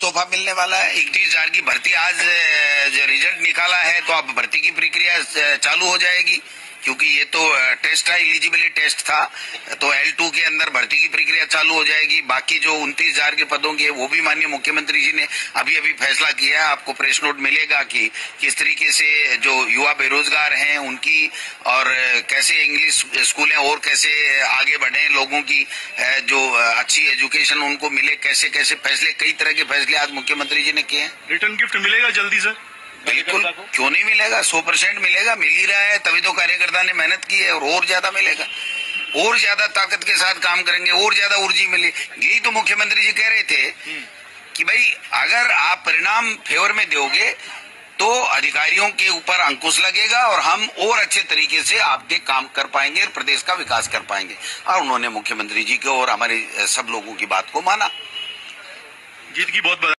तोहफा मिलने वाला है। 31,000 की भर्ती आज जो रिजल्ट निकाला है तो अब भर्ती की प्रक्रिया चालू हो जाएगी, क्योंकि ये तो टेस्ट था, एलिजिबिलिटी टेस्ट था, तो L2 के अंदर भर्ती की प्रक्रिया चालू हो जाएगी। बाकी जो 29,000 के पदों के वो भी माननीय मुख्यमंत्री जी ने अभी अभी फैसला किया है। आपको प्रेस नोट मिलेगा कि किस तरीके से जो युवा बेरोजगार हैं उनकी और कैसे इंग्लिश स्कूलें और कैसे आगे बढ़े, लोगों की जो अच्छी एजुकेशन उनको मिले, कैसे कैसे फैसले, कई तरह के फैसले आज मुख्यमंत्री जी ने किए हैं। रिटर्न गिफ्ट मिलेगा जल्दी सर? बिल्कुल, क्यों नहीं मिलेगा, 100% मिलेगा, मिल ही रहा है, तभी तो कार्यकर्ता ने मेहनत की है। और ज्यादा मिलेगा, और ज्यादा ताकत के साथ काम करेंगे, और ज्यादा ऊर्जा मिलेगी। यही तो मुख्यमंत्री जी कह रहे थे कि भाई अगर आप परिणाम फेवर में दोगे तो अधिकारियों के ऊपर अंकुश लगेगा और हम और अच्छे तरीके से आपके काम कर पाएंगे और प्रदेश का विकास कर पाएंगे। और उन्होंने मुख्यमंत्री जी के और हमारे सब लोगों की बात को माना। जीत की बहुत